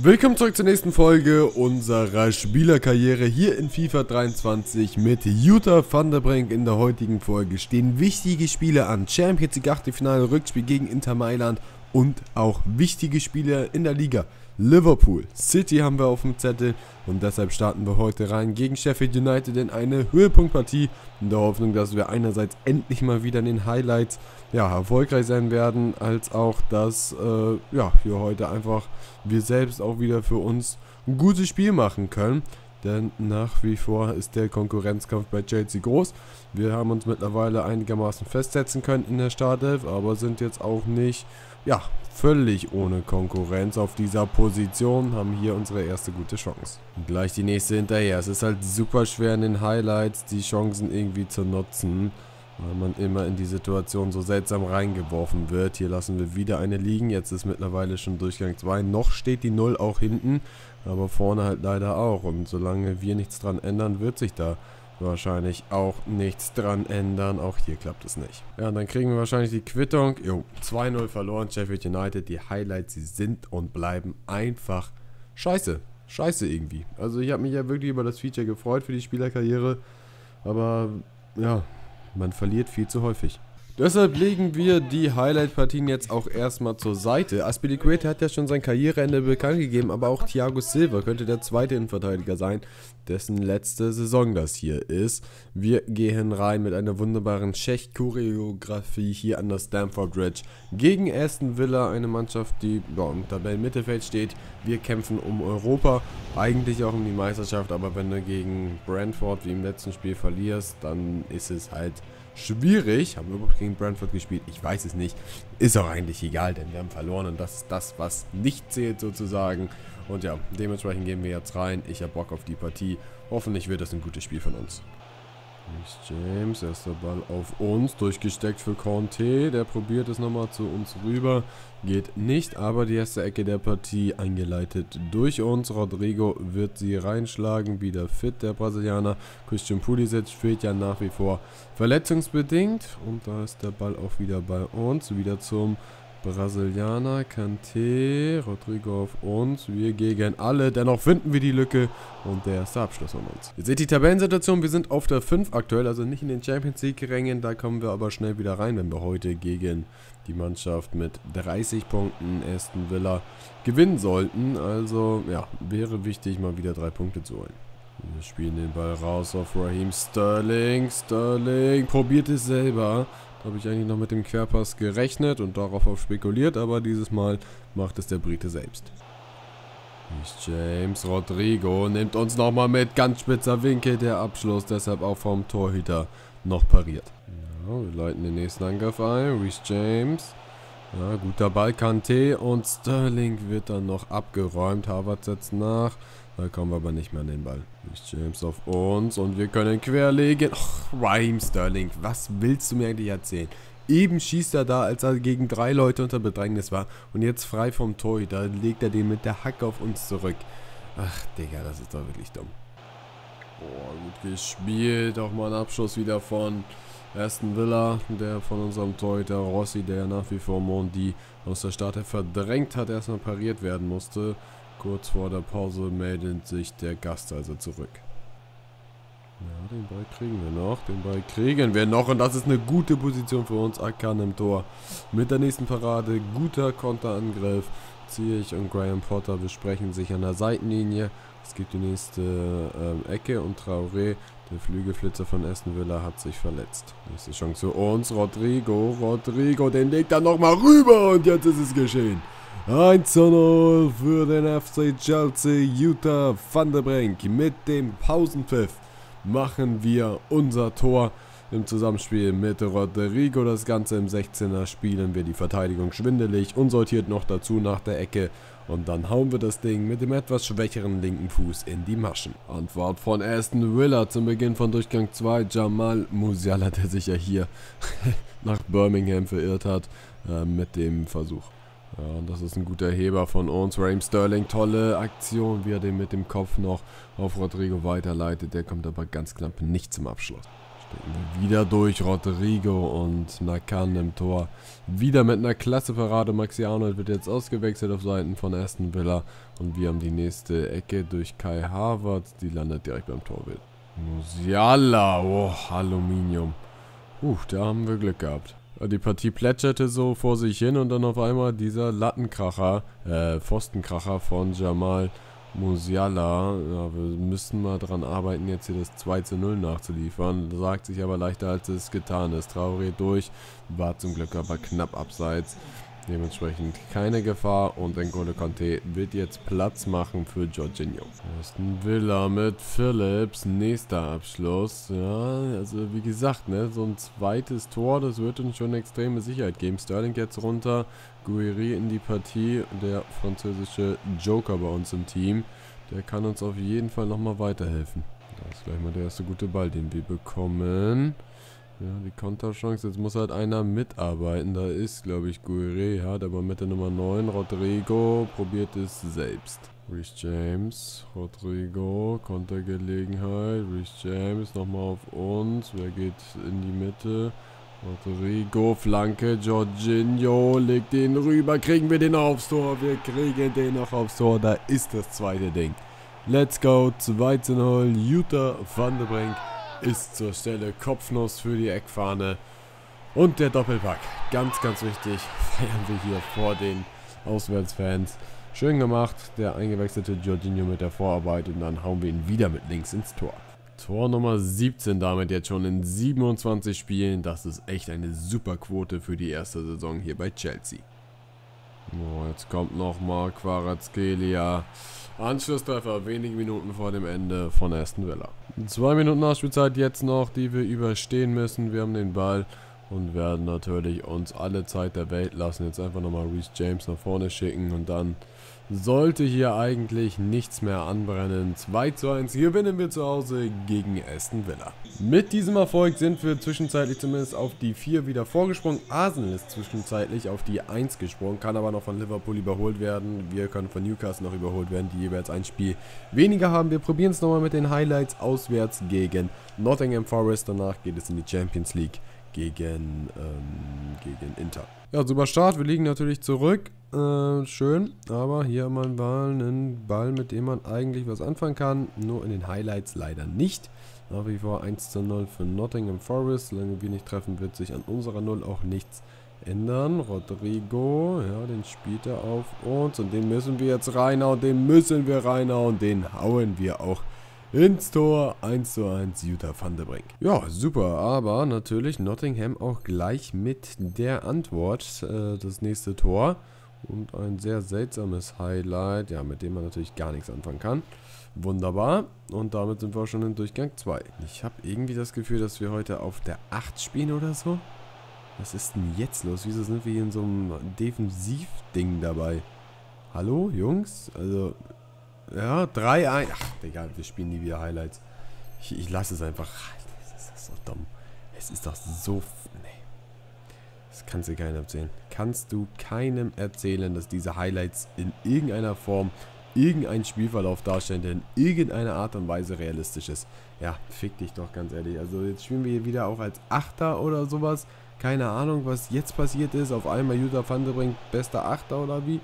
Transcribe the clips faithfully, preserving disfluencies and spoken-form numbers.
Willkommen zurück zur nächsten Folge unserer Spielerkarriere hier in FIFA dreiundzwanzig mit Jutta van der Brink. In der heutigen Folge stehen wichtige Spiele an. Champions League Achtelfinale, Rückspiel gegen Inter Mailand und auch wichtige Spiele in der Liga. Liverpool, City haben wir auf dem Zettel und deshalb starten wir heute rein gegen Sheffield United in eine Höhepunktpartie. In der Hoffnung, dass wir einerseits endlich mal wieder in den Highlights ja, erfolgreich sein werden, als auch, dass äh, ja, wir heute einfach wir selbst auch wieder für uns ein gutes Spiel machen können. Denn nach wie vor ist der Konkurrenzkampf bei Chelsea groß. Wir haben uns mittlerweile einigermaßen festsetzen können in der Startelf, aber sind jetzt auch nicht ja, völlig ohne Konkurrenz auf dieser Position, haben hier unsere erste gute Chance. Und gleich die nächste hinterher. Es ist halt super schwer in den Highlights die Chancen irgendwie zu nutzen, weil man immer in die Situation so seltsam reingeworfen wird. Hier lassen wir wieder eine liegen. Jetzt ist mittlerweile schon Durchgang zwei. Noch steht die null auch hinten, aber vorne halt leider auch. Und solange wir nichts dran ändern, wird sich da wahrscheinlich auch nichts dran ändern. Auch hier klappt es nicht. Ja, und dann kriegen wir wahrscheinlich die Quittung. Jo, zwei null verloren. Sheffield United, die Highlights, sie sind und bleiben einfach scheiße. Scheiße irgendwie. Also ich habe mich ja wirklich über das Feature gefreut für die Spielerkarriere. Aber, ja, man verliert viel zu häufig. Deshalb legen wir die Highlight-Partien jetzt auch erstmal zur Seite. Azpilicueta hat ja schon sein Karriereende bekannt gegeben, aber auch Thiago Silva könnte der zweite Innenverteidiger sein, dessen letzte Saison das hier ist. Wir gehen rein mit einer wunderbaren Schech-Choreografie hier an der Stamford Bridge gegen Aston Villa, eine Mannschaft, die ja, im Tabellenmittelfeld steht. Wir kämpfen um Europa, eigentlich auch um die Meisterschaft, aber wenn du gegen Brentford wie im letzten Spiel verlierst, dann ist es halt schwierig. Haben wir überhaupt gegen Brentford gespielt? Ich weiß es nicht. Ist auch eigentlich egal, denn wir haben verloren und das ist das, was nicht zählt sozusagen. Und ja, dementsprechend gehen wir jetzt rein. Ich habe Bock auf die Partie. Hoffentlich wird das ein gutes Spiel von uns. Reece James, erster Ball auf uns. Durchgesteckt für Conte. Der probiert es nochmal zu uns rüber. Geht nicht, aber die erste Ecke der Partie eingeleitet durch uns. Rodrigo wird sie reinschlagen. Wieder fit, der Brasilianer. Christian Pulisic fehlt ja nach wie vor verletzungsbedingt. Und da ist der Ball auch wieder bei uns. Wieder zum Brasilianer, Kanté, Rodrigo auf uns, wir gegen alle, dennoch finden wir die Lücke und der erste Abschluss von uns. Ihr seht die Tabellensituation, wir sind auf der fünf aktuell, also nicht in den Champions League-Rängen, da kommen wir aber schnell wieder rein, wenn wir heute gegen die Mannschaft mit dreißig Punkten Aston Villa gewinnen sollten, also ja, wäre wichtig mal wieder drei Punkte zu holen. Wir spielen den Ball raus auf Raheem Sterling, Sterling probiert es selber. Da habe ich eigentlich noch mit dem Querpass gerechnet und darauf auch spekuliert, aber dieses Mal macht es der Brite selbst. James Rodrigo nimmt uns nochmal mit, ganz spitzer Winkel, der Abschluss deshalb auch vom Torhüter noch pariert. Ja, wir leiten den nächsten Angriff ein, Reece James. Ja, guter Ball, Kanté und Sterling wird dann noch abgeräumt, Havertz setzt nach. Da kommen wir aber nicht mehr an den Ball. James auf uns und wir können querlegen. Och, Raheem Sterling, was willst du mir eigentlich erzählen? Eben schießt er da, als er gegen drei Leute unter Bedrängnis war. Und jetzt frei vom Torhüter, legt er den mit der Hacke auf uns zurück. Ach, Digga, das ist doch wirklich dumm. Boah, gut gespielt. Auch mal ein Abschuss wieder von Aston Villa, der von unserem Torhüter Rossi, der nach wie vor Mondi aus der Startelf verdrängt hat, erstmal pariert werden musste. Kurz vor der Pause meldet sich der Gast also zurück. Ja, den Ball kriegen wir noch, den Ball kriegen wir noch und das ist eine gute Position für uns. Akan im Tor mit der nächsten Parade, guter Konterangriff. Ziyech und Graham Potter besprechen sich an der Seitenlinie. Es gibt die nächste ähm, Ecke und Traoré, der Flügelflitzer von Aston Villa, hat sich verletzt. Nächste Chance für uns, Rodrigo, Rodrigo, den legt er nochmal rüber und jetzt ist es geschehen. eins zu null für den F C Chelsea. Jutta van der Brink mit dem Pausenpfiff machen wir unser Tor im Zusammenspiel mit Rodrigo. Das Ganze im sechzehner spielen wir die Verteidigung schwindelig und sortiert noch dazu nach der Ecke. Und dann hauen wir das Ding mit dem etwas schwächeren linken Fuß in die Maschen. Antwort von Aston Villa zum Beginn von Durchgang zwei. Jamal Musiala, der sich ja hier nach Birmingham verirrt hat äh, mit dem Versuch. Ja, und das ist ein guter Heber von uns. Raheem Sterling, tolle Aktion, wie er den mit dem Kopf noch auf Rodrigo weiterleitet. Der kommt aber ganz knapp nicht zum Abschluss. Wieder durch Rodrigo und Nakan im Tor. Wieder mit einer klasse Parade. Maxi Arnold wird jetzt ausgewechselt auf Seiten von Aston Villa. Und wir haben die nächste Ecke durch Kai Havertz. Die landet direkt beim Torbild. Musiala. Oh, Aluminium. Puh, da haben wir Glück gehabt. Die Partie plätscherte so vor sich hin und dann auf einmal dieser Lattenkracher, äh, Pfostenkracher von Jamal Musiala. Ja, wir müssen mal dran arbeiten, jetzt hier das zwei zu null nachzuliefern. Sagt sich aber leichter, als es getan ist. Traoré durch, war zum Glück aber knapp abseits. Dementsprechend keine Gefahr und N'Golo Kanté wird jetzt Platz machen für Jorginho. Aston Villa mit Phillips, nächster Abschluss. Ja, also wie gesagt, ne, so ein zweites Tor, das wird uns schon extreme Sicherheit geben. Sterling jetzt runter, Guiri in die Partie, der französische Joker bei uns im Team. Der kann uns auf jeden Fall nochmal weiterhelfen. Das ist gleich mal der erste gute Ball, den wir bekommen. Ja, die Konterchance, jetzt muss halt einer mitarbeiten, da ist, glaube ich, Guiri, hat aber mit der Nummer neun, Rodrigo probiert es selbst. Reece James, Rodrigo, Kontergelegenheit, Reece James nochmal auf uns, wer geht in die Mitte? Rodrigo, Flanke, Jorginho, legt den rüber, kriegen wir den noch aufs Tor, wir kriegen den noch aufs Tor, da ist das zweite Ding. Let's go, zwei zu null, Jutta van der Brink ist zur Stelle, Kopfnuss für die Eckfahne und der Doppelpack. Ganz, ganz wichtig, feiern wir hier vor den Auswärtsfans. Schön gemacht, der eingewechselte Jorginho mit der Vorarbeit und dann hauen wir ihn wieder mit links ins Tor. Tor Nummer siebzehn damit jetzt schon in siebenundzwanzig Spielen. Das ist echt eine super Quote für die erste Saison hier bei Chelsea. Oh, jetzt kommt nochmal Kvaratskhelia. Anschlusstreffer, wenige Minuten vor dem Ende von Aston Villa. Zwei Minuten Nachspielzeit jetzt noch, die wir überstehen müssen. Wir haben den Ball und werden natürlich uns alle Zeit der Welt lassen. Jetzt einfach nochmal Reece James nach vorne schicken und dann sollte hier eigentlich nichts mehr anbrennen. zwei zu eins gewinnen wir zu Hause gegen Aston Villa. Mit diesem Erfolg sind wir zwischenzeitlich zumindest auf die vier wieder vorgesprungen. Arsenal ist zwischenzeitlich auf die eins gesprungen, kann aber noch von Liverpool überholt werden. Wir können von Newcastle noch überholt werden, die jeweils ein Spiel weniger haben. Wir probieren es nochmal mit den Highlights auswärts gegen Nottingham Forest. Danach geht es in die Champions League gegen, ähm, gegen Inter. Ja, super Start. Wir liegen natürlich zurück. Äh, schön, aber hier immer einen Ball, mit dem man eigentlich was anfangen kann, nur in den Highlights leider nicht. Nach wie vor eins zu null für Nottingham Forest, solange wir nicht treffen, wird sich an unserer Null auch nichts ändern. Rodrigo, ja, den spielt er auf uns und den müssen wir jetzt reinhauen, den müssen wir reinhauen, den hauen wir auch ins Tor, eins zu eins, Jutta van der Brink. Ja, super, aber natürlich Nottingham auch gleich mit der Antwort, äh, das nächste Tor. Und ein sehr seltsames Highlight, ja, mit dem man natürlich gar nichts anfangen kann. Wunderbar. Und damit sind wir schon in Durchgang zwei. Ich habe irgendwie das Gefühl, dass wir heute auf der acht spielen oder so. Was ist denn jetzt los? Wieso sind wir hier in so einem Defensiv-Ding dabei? Hallo, Jungs? Also, ja, drei eins. Ach, egal, wir spielen nie wieder Highlights. Ich, ich lasse es einfach. Das ist doch so dumm. Es ist doch so... Nee. Das kannst du keinem erzählen. Kannst du keinem erzählen, dass diese Highlights in irgendeiner Form irgendeinen Spielverlauf darstellen, der in irgendeiner Art und Weise realistisch ist. Ja, fick dich doch, ganz ehrlich. Also jetzt spielen wir hier wieder auch als Achter oder sowas. Keine Ahnung, was jetzt passiert ist. Auf einmal Jutta van der Brink, bester Achter oder wie?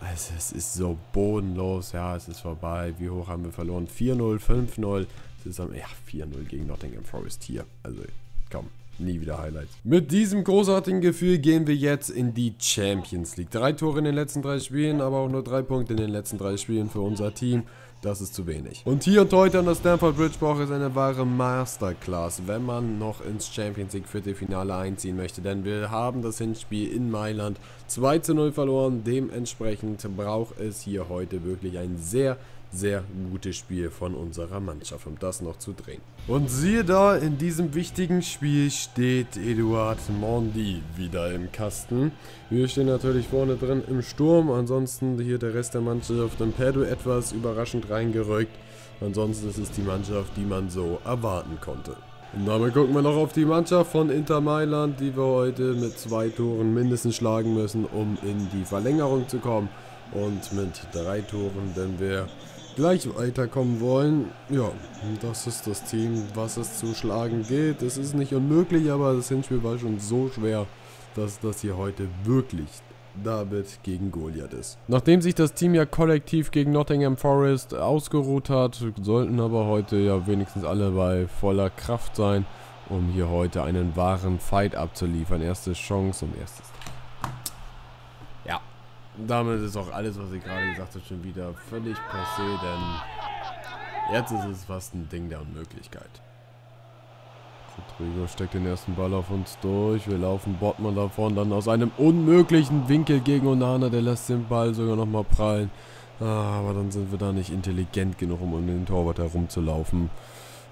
Also es ist so bodenlos. Ja, es ist vorbei. Wie hoch haben wir verloren? vier null, fünf null. Es ist am, ja, vier null gegen Nottingham Forest hier. Also, komm. Nie wieder Highlights. Mit diesem großartigen Gefühl gehen wir jetzt in die Champions League. Drei Tore in den letzten drei Spielen, aber auch nur drei Punkte in den letzten drei Spielen für unser Team. Das ist zu wenig. Und hier und heute an der Stamford Bridge braucht es eine wahre Masterclass, wenn man noch ins Champions League Viertelfinale einziehen möchte. Denn wir haben das Hinspiel in Mailand zwei zu null verloren. Dementsprechend braucht es hier heute wirklich ein sehr, sehr gutes Spiel von unserer Mannschaft, um das noch zu drehen. Und siehe da, in diesem wichtigen Spiel steht Eduard Mondi wieder im Kasten. Wir stehen natürlich vorne drin im Sturm, ansonsten hier der Rest der Mannschaft im Perdu etwas überraschend reingerückt. Ansonsten ist es die Mannschaft, die man so erwarten konnte. Und damit gucken wir noch auf die Mannschaft von Inter Mailand, die wir heute mit zwei Toren mindestens schlagen müssen, um in die Verlängerung zu kommen. Und mit drei Toren, denn wir gleich weiterkommen wollen. Ja, das ist das Team, was es zu schlagen gilt. Es ist nicht unmöglich, aber das Hinspiel war schon so schwer, dass das hier heute wirklich David gegen Goliath ist. Nachdem sich das Team ja kollektiv gegen Nottingham Forest ausgeruht hat, sollten aber heute ja wenigstens alle bei voller Kraft sein, um hier heute einen wahren Fight abzuliefern. Erste Chance und erstes. Ja, damit ist auch alles, was ich gerade gesagt habe, schon wieder völlig passé, denn jetzt ist es fast ein Ding der Unmöglichkeit. Rodrigo steckt den ersten Ball auf uns durch. Wir laufen Botman davon, dann aus einem unmöglichen Winkel gegen Onana. Der lässt den Ball sogar nochmal prallen. Ah, aber dann sind wir da nicht intelligent genug, um um den Torwart herumzulaufen.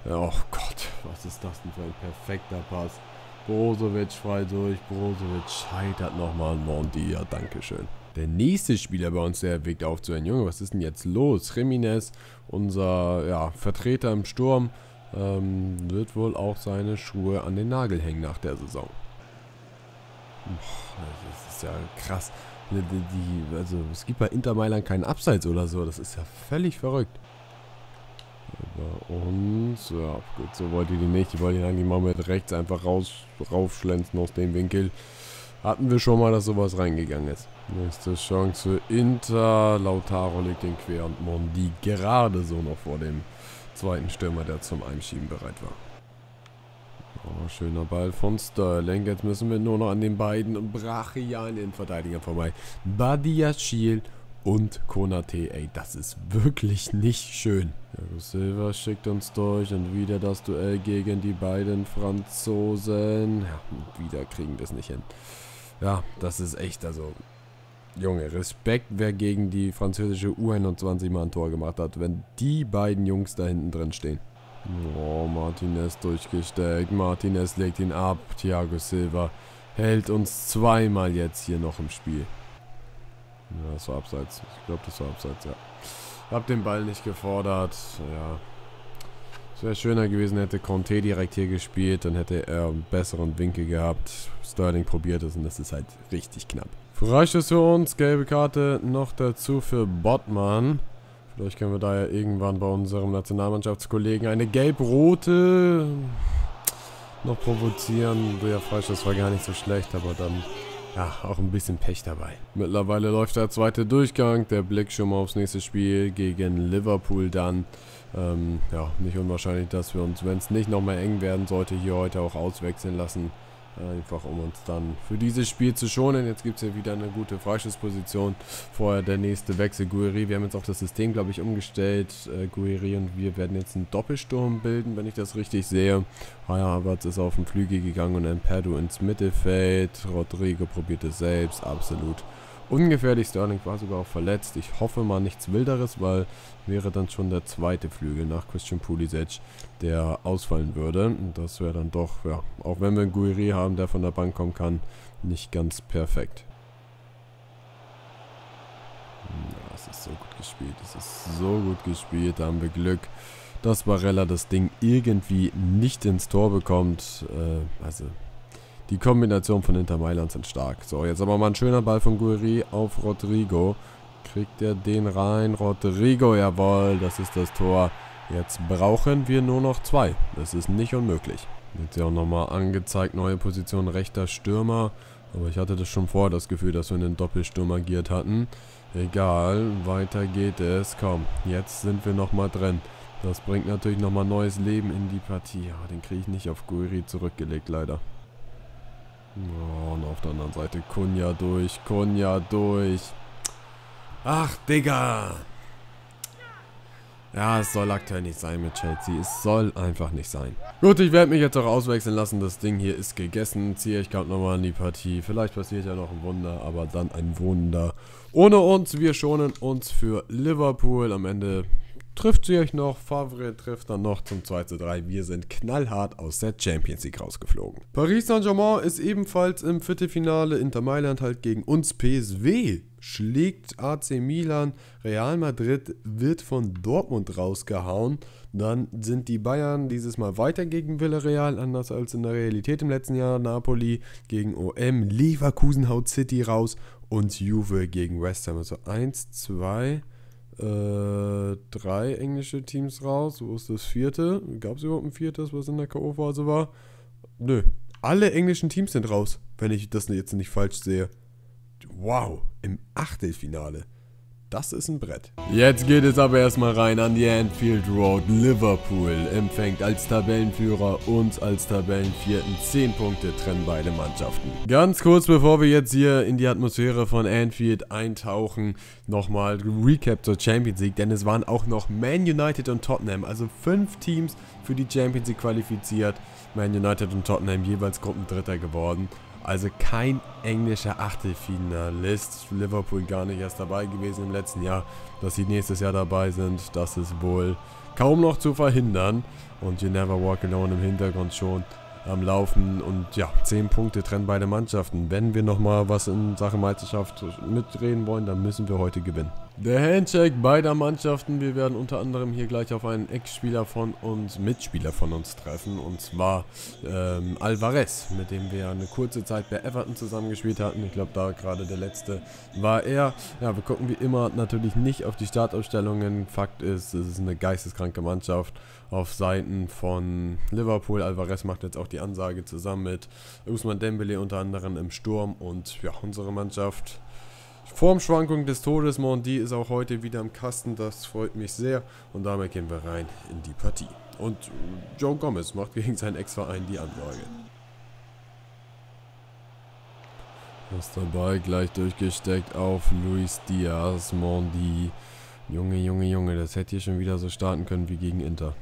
Ja, oh Gott, was ist das denn für ein perfekter Pass. Brozovic frei durch. Brozovic scheitert nochmal an Mondi. Ja, dankeschön. Der nächste Spieler bei uns, der erwägt aufzuhören. Junge, was ist denn jetzt los? Jiménez, unser ja, Vertreter im Sturm, Ähm, wird wohl auch seine Schuhe an den Nagel hängen nach der Saison. Das ist ja krass. Die, die, also es gibt bei Inter Mailand keinen Abseits oder so. Das ist ja völlig verrückt. Bei uns, ja gut, so wollte die nicht. Die wollte ihn eigentlich mal mit rechts einfach raus, raufschlänzen aus dem Winkel. Hatten wir schon mal, dass sowas reingegangen ist. Nächste Chance für Inter. Lautaro legt den quer und Mondi gerade so noch vor dem zweiten Stürmer, der zum Einschieben bereit war. Oh, schöner Ball von Sterling. Jetzt müssen wir nur noch an den beiden brachialen Innenverteidigern vorbei. Badiashil und Konate. Ey, das ist wirklich nicht schön. Thiago Silva schickt uns durch und wieder das Duell gegen die beiden Franzosen. Ja, wieder kriegen wir es nicht hin. Ja, das ist echt, also... Junge, Respekt, wer gegen die französische U einundzwanzig mal ein Tor gemacht hat, wenn die beiden Jungs da hinten drin stehen. Oh, Martinez durchgesteckt, Martinez legt ihn ab, Thiago Silva hält uns zweimal jetzt hier noch im Spiel. Ja, das war abseits, ich glaube das war abseits, ja. Hab den Ball nicht gefordert, ja. Es wäre schöner gewesen, hätte Conte direkt hier gespielt, dann hätte er einen besseren Winkel gehabt. Sterling probiert es und das ist halt richtig knapp. Reicht es für uns, gelbe Karte noch dazu für Botman. Vielleicht können wir da ja irgendwann bei unserem Nationalmannschaftskollegen eine gelb-rote noch provozieren. Der Freistoß war gar nicht so schlecht, aber dann ja auch ein bisschen Pech dabei. Mittlerweile läuft der zweite Durchgang, der Blick schon mal aufs nächste Spiel gegen Liverpool dann. Ähm, ja, nicht unwahrscheinlich, dass wir uns, wenn es nicht nochmal eng werden sollte, hier heute auch auswechseln lassen. Einfach um uns dann für dieses Spiel zu schonen. Jetzt gibt es hier wieder eine gute Freistoßposition. Vorher der nächste Wechsel, Guiri. Wir haben jetzt auch das System, glaube ich, umgestellt. Äh, Guiri und wir werden jetzt einen Doppelsturm bilden, wenn ich das richtig sehe. Kai Havertz ist auf den Flügel gegangen und Empedu ins Mittelfeld. Rodrigo probierte selbst, absolut ungefährlich. Sterling war sogar auch verletzt. Ich hoffe mal nichts Wilderes, weil wäre dann schon der zweite Flügel nach Christian Pulisic, der ausfallen würde. Und das wäre dann doch, ja, auch wenn wir einen Guiri haben, der von der Bank kommen kann, nicht ganz perfekt. Ja, es ist so gut gespielt. Es ist so gut gespielt. Da haben wir Glück, dass Barella das Ding irgendwie nicht ins Tor bekommt. Äh, also... Die Kombination von Inter Mailand sind stark. So, jetzt aber mal ein schöner Ball von Guiri auf Rodrigo. Kriegt er den rein? Rodrigo, jawohl, das ist das Tor. Jetzt brauchen wir nur noch zwei. Das ist nicht unmöglich. Jetzt ja auch nochmal angezeigt, neue Position, rechter Stürmer. Aber ich hatte das schon vorher das Gefühl, dass wir einen Doppelsturm agiert hatten. Egal, weiter geht es. Komm, jetzt sind wir nochmal drin. Das bringt natürlich nochmal neues Leben in die Partie. Ja, den kriege ich nicht auf Guiri zurückgelegt, leider. Oh, und auf der anderen Seite Cunha durch, Cunha durch. Ach, Digga. Ja, es soll aktuell nicht sein mit Chelsea. Es soll einfach nicht sein. Gut, ich werde mich jetzt auch auswechseln lassen. Das Ding hier ist gegessen. Ziehe ich gerade nochmal in die Partie. Vielleicht passiert ja noch ein Wunder, aber dann ein Wunder ohne uns. Wir schonen uns für Liverpool. Am Ende trifft sie euch noch, Favre trifft dann noch zum zwei zu drei. Wir sind knallhart aus der Champions League rausgeflogen. Paris Saint-Germain ist ebenfalls im Viertelfinale. Inter Mailand halt gegen uns. P S W schlägt A C Milan. Real Madrid wird von Dortmund rausgehauen. Dann sind die Bayern dieses Mal weiter gegen Villarreal, anders als in der Realität im letzten Jahr. Napoli gegen O M. Leverkusen haut City raus. Und Juve gegen West Ham. Also eins, zwei, äh... drei englische Teams raus. Wo ist das vierte? Gab es überhaupt ein viertes, was in der K O-Phase war? Nö. Alle englischen Teams sind raus, wenn ich das jetzt nicht falsch sehe. Wow, im Achtelfinale. Das ist ein Brett. Jetzt geht es aber erstmal rein an die Anfield Road. Liverpool empfängt als Tabellenführer uns als Tabellenvierten. zehn Punkte trennen beide Mannschaften. Ganz kurz, bevor wir jetzt hier in die Atmosphäre von Anfield eintauchen, nochmal Recap zur Champions League, denn es waren auch noch Man United und Tottenham, also fünf Teams für die Champions League qualifiziert. Man United und Tottenham jeweils Gruppendritter geworden. Also kein englischer Achtelfinalist, Liverpool gar nicht erst dabei gewesen im letzten Jahr, dass sie nächstes Jahr dabei sind, das ist wohl kaum noch zu verhindern und You Never Walk Alone im Hintergrund schon am Laufen und ja, zehn Punkte trennen beide Mannschaften. Wenn wir nochmal was in Sachen Meisterschaft mitreden wollen, dann müssen wir heute gewinnen. Der Handshake beider Mannschaften, wir werden unter anderem hier gleich auf einen Ex-Spieler von uns, Mitspieler von uns treffen und zwar ähm, Alvarez, mit dem wir eine kurze Zeit bei Everton zusammengespielt hatten. Ich glaube, da gerade der letzte war er. Ja, wir gucken wie immer natürlich nicht auf die Startaufstellungen. Fakt ist, es ist eine geisteskranke Mannschaft auf Seiten von Liverpool. Alvarez macht jetzt auch die Ansage zusammen mit Ousmane Dembélé unter anderem im Sturm und ja, unsere Mannschaft. Formschwankung des Todes, Mondi ist auch heute wieder im Kasten, das freut mich sehr und damit gehen wir rein in die Partie. Und Joe Gomez macht gegen seinen Ex-Verein die Ansage. Was dabei, gleich durchgesteckt auf Luis Diaz, Mondi. Junge, Junge, Junge, das hätte hier schon wieder so starten können wie gegen Inter.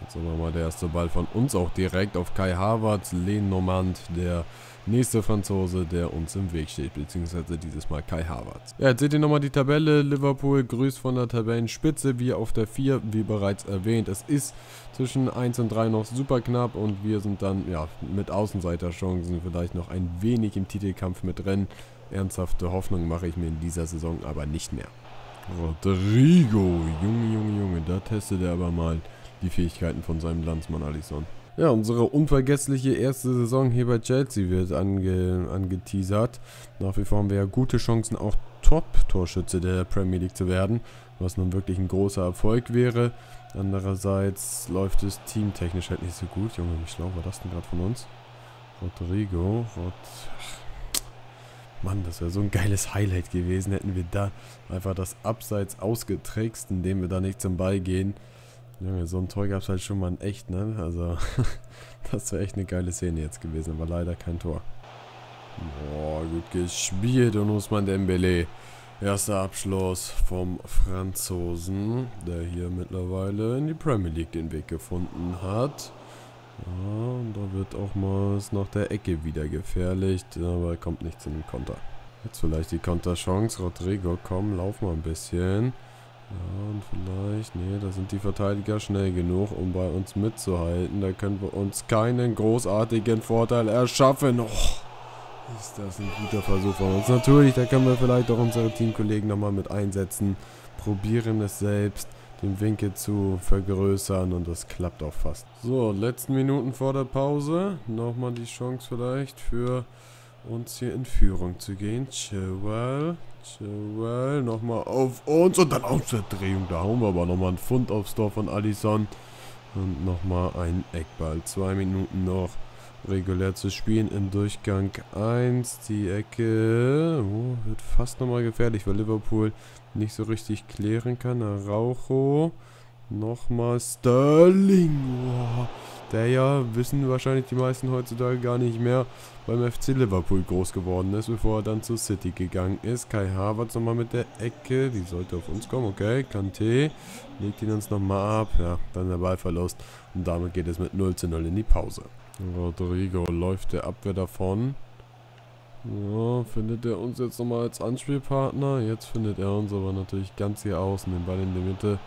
Jetzt aber mal der erste Ball von uns auch direkt auf Kai Havertz, Lenormand, der nächste Franzose, der uns im Weg steht, beziehungsweise dieses Mal Kai Havertz. Ja, jetzt seht ihr nochmal die Tabelle, Liverpool grüßt von der Tabellenspitze, wir auf der vier, wie bereits erwähnt. Es ist zwischen eins und drei noch super knapp und wir sind dann, ja, mit Außenseiterchancen vielleicht noch ein wenig im Titelkampf mit drin. Ernsthafte Hoffnung mache ich mir in dieser Saison aber nicht mehr. Rodrigo, Junge, Junge, Junge, da testet er aber mal die Fähigkeiten von seinem Landsmann Alisson. Ja, unsere unvergessliche erste Saison hier bei Chelsea wird ange angeteasert. Nach wie vor haben wir ja gute Chancen, auch Top-Torschütze der Premier League zu werden, was nun wirklich ein großer Erfolg wäre. Andererseits läuft es teamtechnisch halt nicht so gut. Junge, wie schlau war das denn gerade von uns? Rodrigo, Rod... Mann, das wäre so ein geiles Highlight gewesen, hätten wir da einfach das Abseits ausgetrickst, indem wir da nicht zum Ball gehen. Junge, so ein Tor gab es halt schon mal in echt, ne? Also, das wäre echt eine geile Szene jetzt gewesen, aber leider kein Tor. Boah, gut gespielt und Ousmane Dembélé. Erster Abschluss vom Franzosen, der hier mittlerweile in die Premier League den Weg gefunden hat. Ja, und da wird auch mal nach der Ecke wieder gefährlicht, aber kommt nicht zu dem Konter. Jetzt vielleicht die Konterchance. Rodrigo, komm, lauf mal ein bisschen. Ja, und vielleicht, nee, da sind die Verteidiger schnell genug, um bei uns mitzuhalten. Da können wir uns keinen großartigen Vorteil erschaffen. Oh, ist das ein guter Versuch von uns. Natürlich, da können wir vielleicht auch unsere Teamkollegen nochmal mit einsetzen. Probieren es selbst, den Winkel zu vergrößern und das klappt auch fast. So, letzten Minuten vor der Pause. Nochmal die Chance vielleicht für uns hier in Führung zu gehen. Chilwell, Chilwell, nochmal auf uns und dann auf der Drehung. Da hauen wir aber nochmal einen Pfund aufs Tor von Alisson. Und nochmal ein Eckball. Zwei Minuten noch regulär zu spielen im Durchgang eins. Die Ecke oh, wird fast nochmal gefährlich, weil Liverpool nicht so richtig klären kann. Araujo, nochmal Sterling. Oh. Der ja, wissen wahrscheinlich die meisten heutzutage gar nicht mehr, beim F C Liverpool groß geworden ist, bevor er dann zu City gegangen ist. Kai Havertz nochmal mit der Ecke, die sollte auf uns kommen, okay. Kanté legt ihn uns nochmal ab, ja, dann der Ballverlust und damit geht es mit null zu null in die Pause. Rodrigo läuft der Abwehr davon. Ja, findet er uns jetzt nochmal als Anspielpartner, jetzt findet er uns aber natürlich ganz hier außen, den Ball in der Mitte.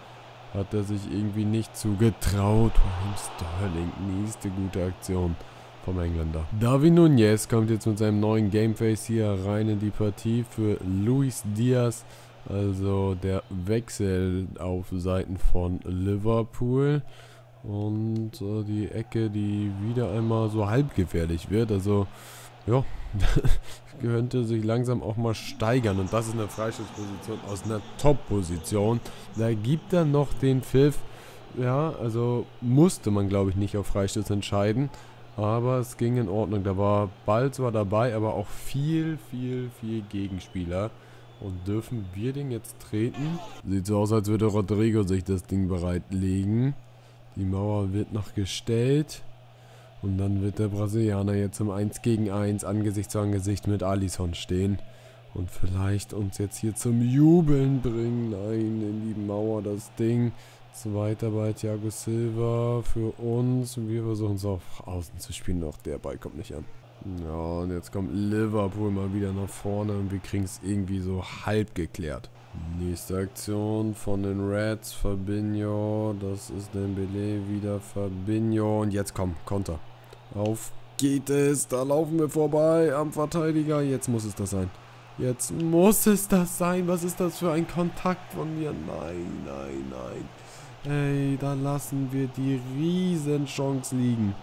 Hat er sich irgendwie nicht zugetraut. Raheem Sterling, nächste gute Aktion vom Engländer. David Nunez kommt jetzt mit seinem neuen Gameface hier rein in die Partie für Luis Diaz. Also der Wechsel auf Seiten von Liverpool. Und äh, die Ecke, die wieder einmal so halbgefährlich wird. Also ja, könnte sich langsam auch mal steigern. Und das ist eine Freistoßposition aus einer Top-Position. Da gibt er noch den Pfiff. Ja, also musste man, glaube ich, nicht auf Freistoß entscheiden. Aber es ging in Ordnung. Da war Ball zwar dabei, aber auch viel, viel, viel Gegenspieler. Und dürfen wir den jetzt treten? Sieht so aus, als würde Rodrigo sich das Ding bereitlegen. Die Mauer wird noch gestellt. Und dann wird der Brasilianer jetzt im eins gegen eins Angesicht zu Angesicht mit Alisson stehen. Und vielleicht uns jetzt hier zum Jubeln bringen. Nein, in die Mauer das Ding. Zweiter bei Thiago Silva für uns. Wir versuchen es auf Außen zu spielen. Doch der Ball kommt nicht an. Ja, und jetzt kommt Liverpool mal wieder nach vorne und wir kriegen es irgendwie so halb geklärt. Nächste Aktion von den Reds, Fabinho, das ist Dembélé, wieder Fabinho und jetzt komm, Konter. Auf geht es, da laufen wir vorbei am Verteidiger, jetzt muss es das sein. Jetzt muss es das sein, was ist das für ein Kontakt von mir? Nein, nein, nein. Ey, da lassen wir die Riesenchance liegen.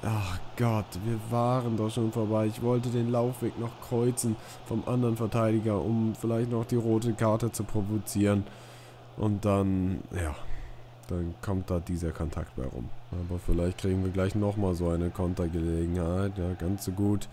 Ach Gott, wir waren doch schon vorbei. Ich wollte den Laufweg noch kreuzen vom anderen Verteidiger, um vielleicht noch die rote Karte zu provozieren. Und dann, ja, dann kommt da dieser Kontakt bei rum. Aber vielleicht kriegen wir gleich nochmal so eine Kontergelegenheit. Ja, ganz so gut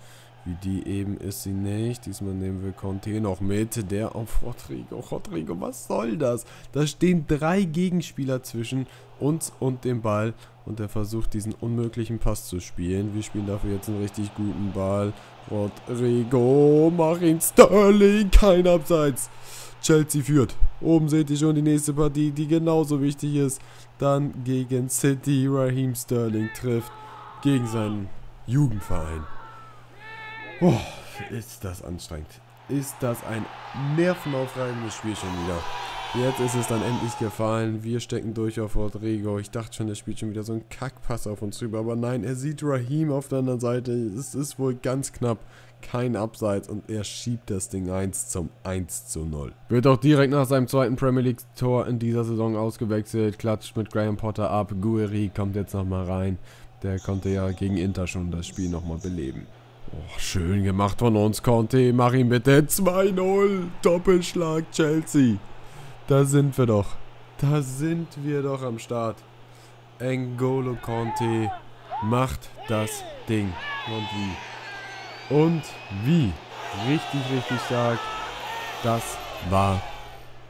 wie die eben ist sie nicht. Diesmal nehmen wir Conte noch mit. Der auf Rodrigo. Rodrigo, was soll das? Da stehen drei Gegenspieler zwischen uns und dem Ball. Und er versucht, diesen unmöglichen Pass zu spielen. Wir spielen dafür jetzt einen richtig guten Ball. Rodrigo, Raheem Sterling, kein Abseits. Chelsea führt. Oben seht ihr schon die nächste Partie, die genauso wichtig ist. Dann gegen City. Raheem Sterling trifft gegen seinen Jugendverein. Oh, ist das anstrengend. Ist das ein nervenaufreibendes Spiel schon wieder. Jetzt ist es dann endlich gefallen. Wir stecken durch auf Rodrigo. Ich dachte schon, der spielt schon wieder so einen Kackpass auf uns rüber. Aber nein, er sieht Raheem auf der anderen Seite. Es ist wohl ganz knapp. Kein Abseits. Und er schiebt das Ding eins zum eins zu null. Wird auch direkt nach seinem zweiten Premier League-Tor in dieser Saison ausgewechselt. Klatscht mit Graham Potter ab. Guiri kommt jetzt nochmal rein. Der konnte ja gegen Inter schon das Spiel nochmal beleben. Oh, schön gemacht von uns, Conte. Mach ihn bitte. zwei null. Doppelschlag Chelsea. Da sind wir doch. Da sind wir doch am Start. N'Golo Kanté macht das Ding. Und wie. Und wie. Richtig, richtig stark. Das war,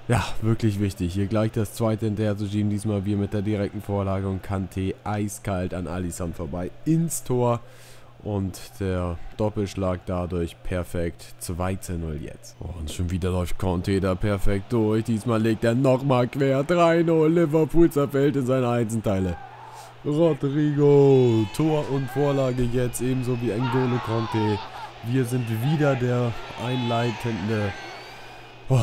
ja, wirklich wichtig. Hier gleich das zweite hinterher zu schieben. Diesmal wir mit der direkten Vorlage und Kanté eiskalt an Alisson vorbei. Ins Tor. Und der Doppelschlag dadurch perfekt. zwei zu null jetzt. Und schon wieder läuft Conte da perfekt durch. Diesmal legt er nochmal quer. drei null. Liverpool zerfällt in seine Einzelteile. Rodrigo. Tor und Vorlage jetzt ebenso wie N'Golo Kanté. Wir sind wieder der einleitende. Oh,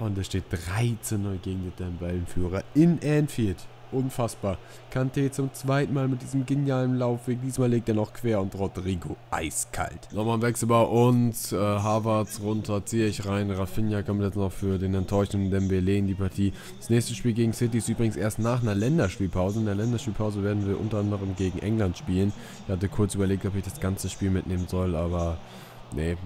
und es steht dreizehn null gegen den Tabellenführer in Anfield. Unfassbar. Kanté zum zweiten Mal mit diesem genialen Laufweg. Diesmal legt er noch quer und Rodrigo eiskalt. Nochmal ein Wechsel bei uns. Äh, Havertz runter, ziehe ich rein. Rafinha kommt jetzt noch für den enttäuschenden Dembélé in die Partie. Das nächste Spiel gegen City ist übrigens erst nach einer Länderspielpause. In der Länderspielpause werden wir unter anderem gegen England spielen. Ich hatte kurz überlegt, ob ich das ganze Spiel mitnehmen soll, aber nee,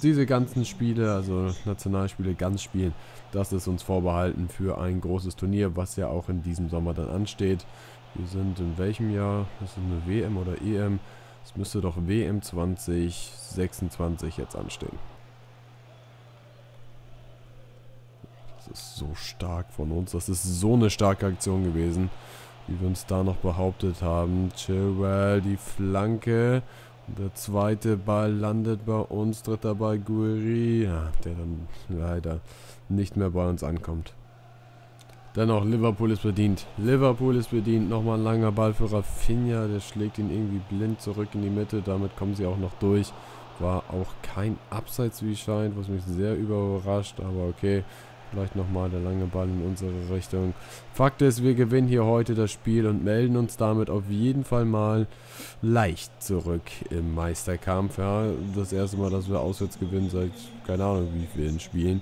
diese ganzen Spiele, also Nationalspiele, ganz spielen, das ist uns vorbehalten für ein großes Turnier, was ja auch in diesem Sommer dann ansteht. Wir sind in welchem Jahr? Das ist eine W M oder E M? Es müsste doch W M zwanzig sechsundzwanzig jetzt anstehen. Das ist so stark von uns. Das ist so eine starke Aktion gewesen, wie wir uns da noch behauptet haben. Chilwell, die Flanke. Der zweite Ball landet bei uns, dritter Ball Guiri, ja, der dann leider nicht mehr bei uns ankommt. Dennoch, Liverpool ist bedient. Liverpool ist bedient. Nochmal ein langer Ball für Rafinha, der schlägt ihn irgendwie blind zurück in die Mitte. Damit kommen sie auch noch durch. War auch kein Abseits, wie es scheint, was mich sehr überrascht, aber okay. Vielleicht nochmal der lange Ball in unsere Richtung. Fakt ist, wir gewinnen hier heute das Spiel und melden uns damit auf jeden Fall mal leicht zurück im Meisterkampf. Ja, das erste Mal, dass wir auswärts gewinnen seit keine Ahnung wie vielen Spielen.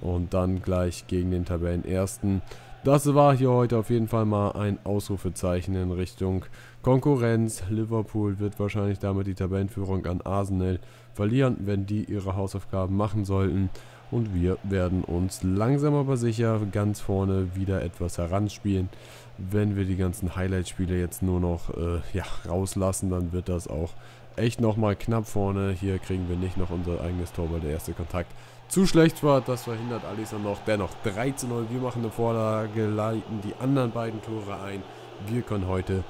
Und dann gleich gegen den Tabellenersten. Das war hier heute auf jeden Fall mal ein Ausrufezeichen in Richtung Konkurrenz. Liverpool wird wahrscheinlich damit die Tabellenführung an Arsenal verlieren, wenn die ihre Hausaufgaben machen sollten. Und wir werden uns langsam aber sicher ganz vorne wieder etwas heranspielen. Wenn wir die ganzen Highlight-Spiele jetzt nur noch äh, ja, rauslassen, dann wird das auch echt nochmal knapp vorne. Hier kriegen wir nicht noch unser eigenes Tor, weil der erste Kontakt zu schlecht war. Das verhindert Alisson noch. Dennoch drei zu null. Wir machen eine Vorlage, leiten die anderen beiden Tore ein. Wir können heute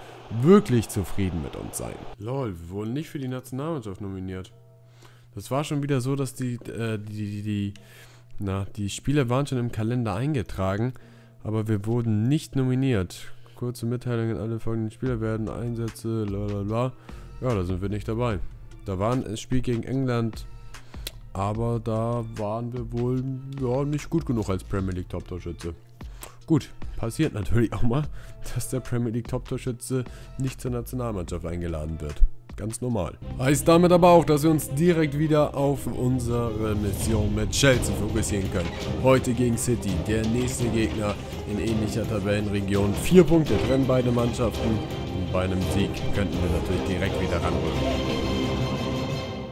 wirklich zufrieden mit uns sein. Lol, wir wurden nicht für die Nationalmannschaft nominiert. Das war schon wieder so, dass die, äh, die, die, die, na, die Spiele waren schon im Kalender eingetragen, aber wir wurden nicht nominiert. Kurze Mitteilungen, alle folgenden Spieler werden Einsätze, blablabla. Ja, da sind wir nicht dabei. Da war ein Spiel gegen England, aber da waren wir wohl ja, nicht gut genug als Premier League Top-Torschütze. Gut, passiert natürlich auch mal, dass der Premier League Top-Torschütze nicht zur Nationalmannschaft eingeladen wird. Ganz normal. Heißt damit aber auch, dass wir uns direkt wieder auf unsere Mission mit Chelsea fokussieren können. Heute gegen City, der nächste Gegner in ähnlicher Tabellenregion. Vier Punkte trennen beide Mannschaften und bei einem Sieg könnten wir natürlich direkt wieder ranrücken.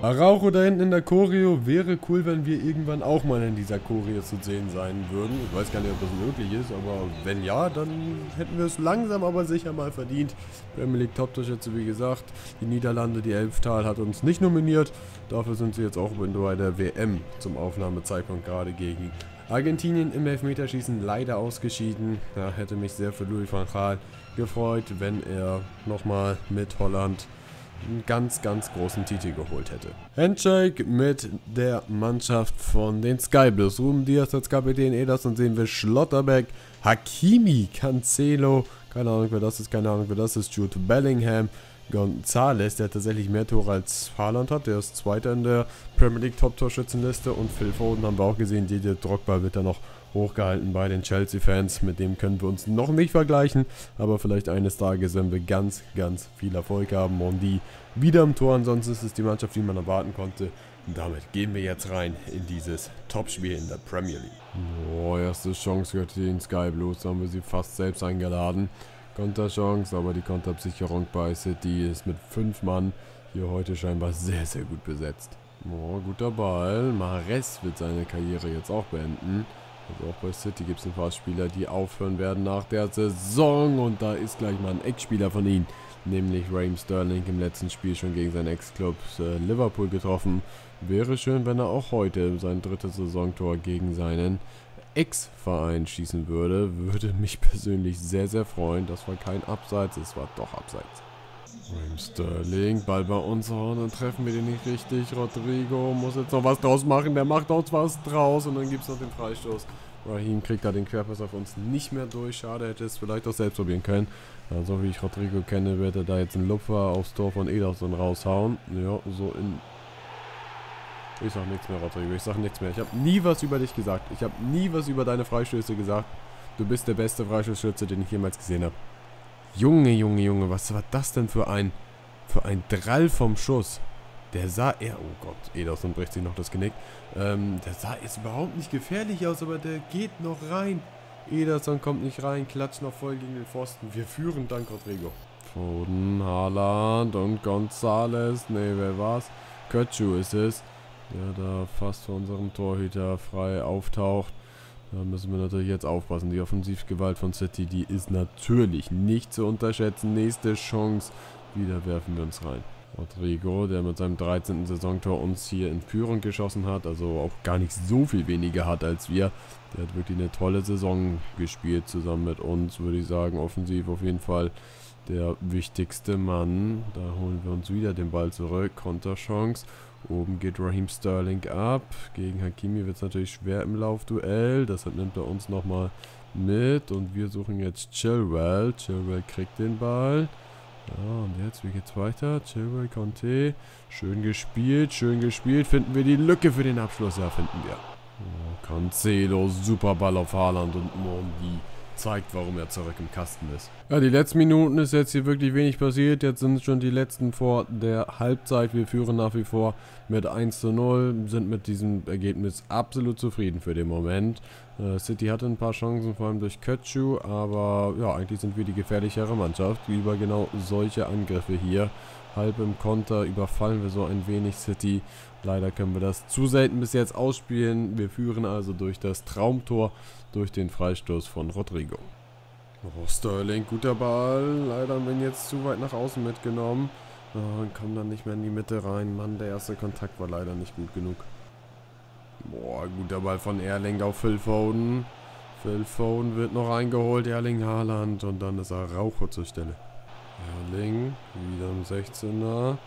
Araujo da hinten in der Choreo, wäre cool, wenn wir irgendwann auch mal in dieser Choreo zu sehen sein würden. Ich weiß gar nicht, ob das möglich ist, aber wenn ja, dann hätten wir es langsam aber sicher mal verdient. Premier League Top-Torschütze, wie gesagt, die Niederlande, die Elftal hat uns nicht nominiert. Dafür sind sie jetzt auch bei der W M zum Aufnahmezeitpunkt gerade gegen Argentinien im Elfmeterschießen leider ausgeschieden. Da hätte mich sehr für Louis van Gaal gefreut, wenn er nochmal mit Holland einen ganz, ganz großen Titel geholt hätte. Handshake mit der Mannschaft von den Sky Blues. Ruben Dias als Kapitän, Ederson sehen wir, Schlotterbeck, Hakimi, Cancelo, keine Ahnung wer das ist, keine Ahnung wer das ist, Jude Bellingham, Gonzalez, der tatsächlich mehr Tore als Haaland hat, der ist Zweiter in der Premier League Top-Torschützenliste, und Phil Foden haben wir auch gesehen, Didier Drogba wird da noch hochgehalten bei den Chelsea-Fans, mit dem können wir uns noch nicht vergleichen, aber vielleicht eines Tages, wenn wir ganz, ganz viel Erfolg haben. Mondi wieder im Tor, ansonsten ist es die Mannschaft, die man erwarten konnte. Und damit gehen wir jetzt rein in dieses Topspiel in der Premier League. Oh, erste Chance gehört den Sky Blues, da haben wir sie fast selbst eingeladen. Konterchance, aber die Konterabsicherung bei City ist mit fünf Mann hier heute scheinbar sehr, sehr gut besetzt. Oh, guter Ball, Mahrez wird seine Karriere jetzt auch beenden. Also auch bei City gibt es ein paar Spieler, die aufhören werden nach der Saison. Und da ist gleich mal ein Ex-Spieler von ihnen, nämlich Raheem Sterling, im letzten Spiel schon gegen seinen Ex-Club äh, Liverpool getroffen. Wäre schön, wenn er auch heute sein drittes Saisontor gegen seinen Ex-Verein schießen würde. Würde mich persönlich sehr, sehr freuen. Das war kein Abseits, es war doch Abseits. Raheem Sterling, Ball bei uns, und dann treffen wir den nicht richtig. Rodrigo muss jetzt noch was draus machen, der macht auch was draus und dann gibt es noch den Freistoß. Raheem kriegt da den Querpass auf uns nicht mehr durch, schade, hätte es vielleicht auch selbst probieren können. Ja, so wie ich Rodrigo kenne, wird er da jetzt einen Lupfer aufs Tor von Ederson raushauen. Ja, so in... Ich sag nichts mehr, Rodrigo, ich sag nichts mehr. Ich habe nie was über dich gesagt, ich habe nie was über deine Freistöße gesagt. Du bist der beste Freistoßschütze, den ich jemals gesehen habe. Junge, Junge, Junge, was war das denn für ein, für ein Drall vom Schuss? Der sah eher, oh Gott, Ederson bricht sich noch das Genick. Ähm, der sah jetzt überhaupt nicht gefährlich aus, aber der geht noch rein. Ederson kommt nicht rein, klatscht noch voll gegen den Pfosten. Wir führen, dank Rodrigo. Foden, Haaland und Gonzalez, nee, wer war's? Kötschü ist es, der da fast vor unserem Torhüter frei auftaucht. Da müssen wir natürlich jetzt aufpassen. Die Offensivgewalt von City, die ist natürlich nicht zu unterschätzen. Nächste Chance, wieder werfen wir uns rein. Rodrigo, der mit seinem dreizehnten Saisontor uns hier in Führung geschossen hat, also auch gar nicht so viel weniger hat als wir. Der hat wirklich eine tolle Saison gespielt zusammen mit uns, würde ich sagen. Offensiv auf jeden Fall der wichtigste Mann. Da holen wir uns wieder den Ball zurück. Konterchance. Oben geht Raheem Sterling ab. Gegen Hakimi wird es natürlich schwer im Laufduell. Das nimmt er uns nochmal mit. Und wir suchen jetzt Chilwell. Chilwell kriegt den Ball. Ja, und jetzt, wie geht's weiter? Chilwell, Conte. Schön gespielt, schön gespielt. Finden wir die Lücke für den Abschluss? Ja, finden wir. Oh, Cancelo, super Ball auf Haaland und Mondi. zeigt, warum er zurück im Kasten ist. Ja, die letzten Minuten ist jetzt hier wirklich wenig passiert. Jetzt sind schon die letzten vor der Halbzeit. Wir führen nach wie vor mit eins zu null, sind mit diesem Ergebnis absolut zufrieden für den Moment. Äh, City hatte ein paar Chancen, vor allem durch Kötschü, aber ja, eigentlich sind wir die gefährlichere Mannschaft über genau solche Angriffe hier. Halb im Konter überfallen wir so ein wenig City. Leider können wir das zu selten bis jetzt ausspielen. Wir führen also durch das Traumtor, durch den Freistoß von Rodrigo. Oh, Sterling, guter Ball. Leider haben wir ihn jetzt zu weit nach außen mitgenommen. Oh, und kommen dann nicht mehr in die Mitte rein. Mann, der erste Kontakt war leider nicht gut genug. Boah, guter Ball von Erling auf Phil Foden. Phil Foden wird noch reingeholt. Erling Haaland. Und dann ist Araujo zur Stelle. Erling, wieder im sechzehner.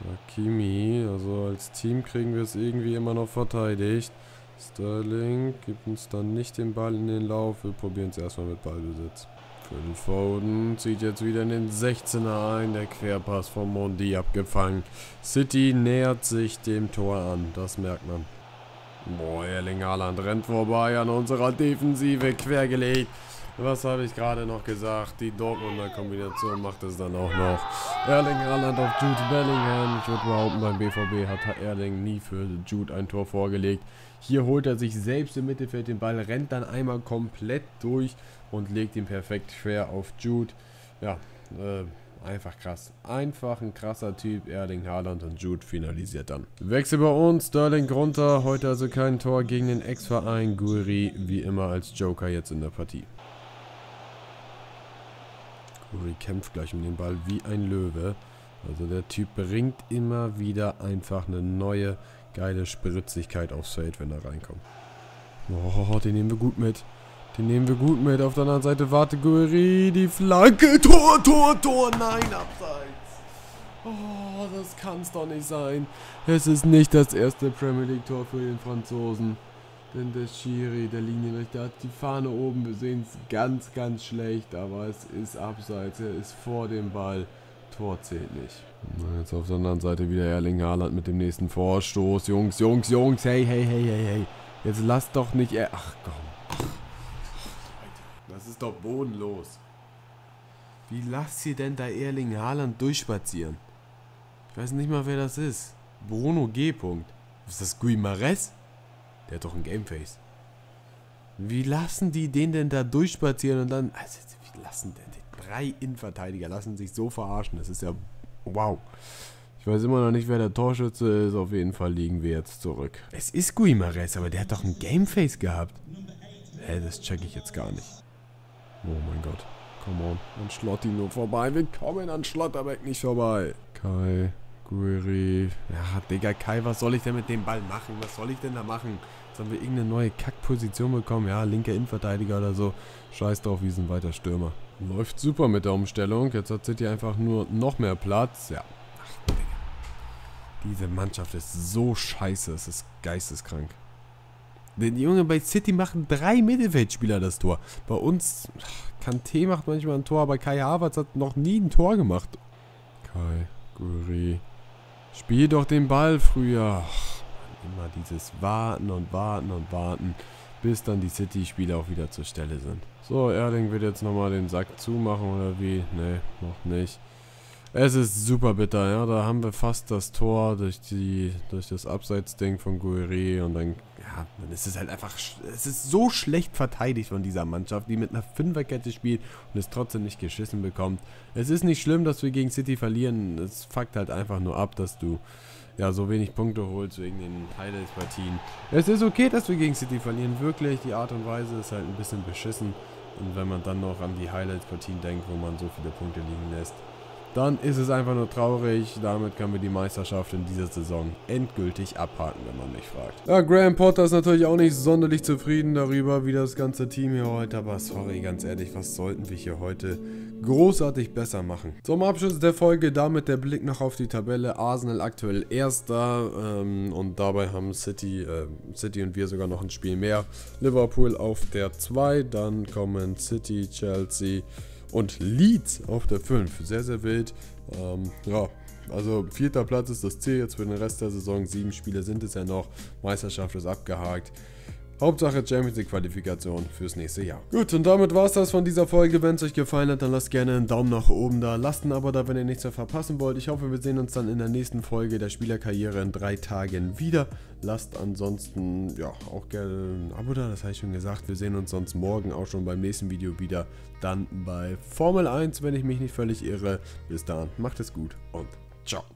Hakimi, also als Team kriegen wir es irgendwie immer noch verteidigt. Sterling gibt uns dann nicht den Ball in den Lauf. Wir probieren es erstmal mit Ballbesitz. Phil Foden zieht jetzt wieder in den sechzehner ein. Der Querpass von Mondi abgefangen. City nähert sich dem Tor an, das merkt man. Boah, Erling Haaland rennt vorbei an unserer Defensive, quergelegt. Was habe ich gerade noch gesagt? Die Dortmunder Kombination macht es dann auch noch. Erling Haaland auf Jude Bellingham. Ich würde behaupten, beim B V B hat Erling nie für Jude ein Tor vorgelegt. Hier holt er sich selbst im Mittelfeld den Ball, rennt dann einmal komplett durch und legt ihn perfekt quer auf Jude. Ja, äh... einfach krass. Einfach ein krasser Typ. Erling Haaland und Jude finalisiert dann. Wechsel bei uns. Sterling runter. Heute also kein Tor gegen den Ex-Verein. Guiri wie immer als Joker jetzt in der Partie. Guiri kämpft gleich um den Ball wie ein Löwe. Also der Typ bringt immer wieder einfach eine neue, geile Spritzigkeit aufs Feld, wenn er reinkommt. Oh, den nehmen wir gut mit. Den nehmen wir gut mit. Auf der anderen Seite warte Guiri. Die Flanke. Tor, Tor, Tor. Nein, abseits. Oh, das kann's doch nicht sein. Es ist nicht das erste Premier League Tor für den Franzosen. Denn der Schiri, der Linienrichter, hat die Fahne oben. Wir sehen es ganz, ganz schlecht. Aber es ist abseits. Er ist vor dem Ball. Tor zählt nicht. Jetzt auf der anderen Seite wieder Erling Haaland mit dem nächsten Vorstoß. Jungs, Jungs, Jungs. Hey, hey, hey, hey, hey. Jetzt lasst doch nicht... Er Ach, komm. Das ist doch bodenlos. Wie lasst ihr denn da Erling Haaland durchspazieren? Ich weiß nicht mal, wer das ist. Bruno G. Ist das Guimarães? Der hat doch ein Gameface. Wie lassen die den denn da durchspazieren und dann... Also, wie lassen denn die drei Innenverteidiger lassen sich so verarschen? Das ist ja... Wow. Ich weiß immer noch nicht, wer der Torschütze ist. Auf jeden Fall liegen wir jetzt zurück. Es ist Guimarães, aber der hat doch ein Gameface gehabt. Hä, das check ich jetzt gar nicht. Oh mein Gott, come on. An Schlotti nur vorbei. Wir kommen an Schlotterbeck nicht vorbei. Kai, Guiri. Ja, Digga, Kai, was soll ich denn mit dem Ball machen? Was soll ich denn da machen? Jetzt haben wir irgendeine neue Kackposition bekommen. Ja, linker Innenverteidiger oder so. Scheiß drauf, wir sind weiter Stürmer. Läuft super mit der Umstellung. Jetzt hat City einfach nur noch mehr Platz. Ja. Ach, Digga. Diese Mannschaft ist so scheiße. Es ist geisteskrank. Den Junge, bei City machen drei Mittelfeldspieler das Tor. Bei uns, Kanté macht manchmal ein Tor, aber Kai Havertz hat noch nie ein Tor gemacht. Kai, Guiri, spiel doch den Ball früher. Immer dieses Warten und Warten und Warten, bis dann die City-Spieler auch wieder zur Stelle sind. So, Erling wird jetzt nochmal den Sack zumachen, oder wie? Ne, noch nicht. Es ist super bitter, ja, da haben wir fast das Tor durch die, durch das Abseitsding von Guiri und dann, ja, dann ist es halt einfach, es ist so schlecht verteidigt von dieser Mannschaft, die mit einer Fünferkette spielt und es trotzdem nicht geschissen bekommt. Es ist nicht schlimm, dass wir gegen City verlieren, es fuckt halt einfach nur ab, dass du, ja, so wenig Punkte holst wegen den Highlights-Partien. Es ist okay, dass wir gegen City verlieren, wirklich, die Art und Weise ist halt ein bisschen beschissen und wenn man dann noch an die Highlights-Partien denkt, wo man so viele Punkte liegen lässt. Dann ist es einfach nur traurig. Damit können wir die Meisterschaft in dieser Saison endgültig abhaken, wenn man mich fragt. Ja, Graham Potter ist natürlich auch nicht sonderlich zufrieden darüber, wie das ganze Team hier heute. Aber sorry, ganz ehrlich, was sollten wir hier heute großartig besser machen? Zum Abschluss der Folge damit der Blick noch auf die Tabelle. Arsenal aktuell Erster. Ähm, und dabei haben City, äh, City und wir sogar noch ein Spiel mehr. Liverpool auf der zwei. Dann kommen City, Chelsea... Und Leeds auf der fünf. Sehr, sehr wild. Ähm, ja, also vierter Platz ist das Ziel jetzt für den Rest der Saison. Sieben Spiele sind es ja noch. Meisterschaft ist abgehakt. Hauptsache Champions League Qualifikation fürs nächste Jahr. Gut, und damit war es das von dieser Folge. Wenn es euch gefallen hat, dann lasst gerne einen Daumen nach oben da. Lasst ein Abo da, wenn ihr nichts mehr verpassen wollt. Ich hoffe, wir sehen uns dann in der nächsten Folge der Spielerkarriere in drei Tagen wieder. Lasst ansonsten ja auch gerne ein Abo da, das habe ich schon gesagt. Wir sehen uns sonst morgen auch schon beim nächsten Video wieder. Dann bei Formel eins, wenn ich mich nicht völlig irre. Bis dann, macht es gut und ciao.